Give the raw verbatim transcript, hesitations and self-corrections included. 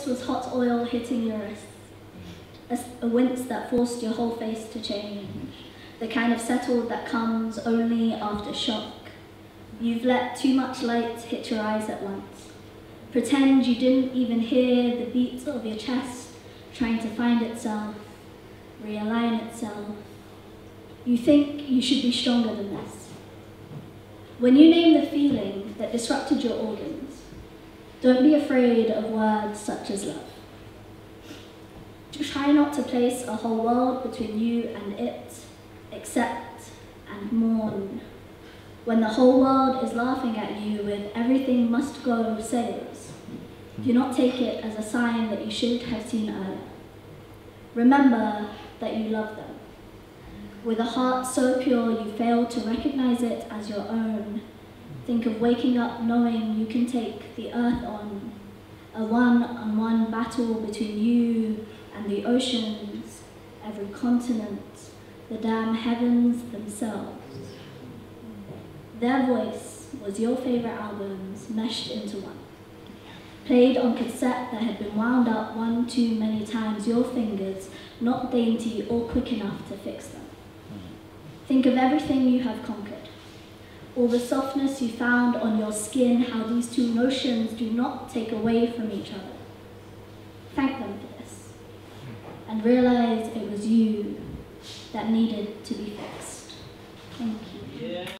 face was hot oil hitting your wrists, a, a wince that forced your whole face to change, the kind of settled that comes only after shock. You've let too much light hit your eyes at once. Pretend you didn't even hear the beat of your chest trying to find itself, realign itself. You think you should be stronger than this. When you name the feeling that disrupted your organs, don't be afraid of words such as love. Try not to place a whole world between you and it, accept and mourn. When the whole world is laughing at you with everything must go sales, do not take it as a sign that you should have seen earlier. Remember that you love them. With a heart so pure you fail to recognize it as your own, think of waking up knowing you can take the earth on, a one-on-one battle between you and the oceans, every continent, the damn heavens themselves. Their Voice was your favorite albums meshed into one. Played on cassette that had been wound up one too many times, your fingers not dainty or quick enough to fix them. Think of everything you have conquered. All the softness you found on your skin, how these two notions do not take away from each other. Thank them for this. And realize it was you that needed to be fixed. Thank you. Yeah.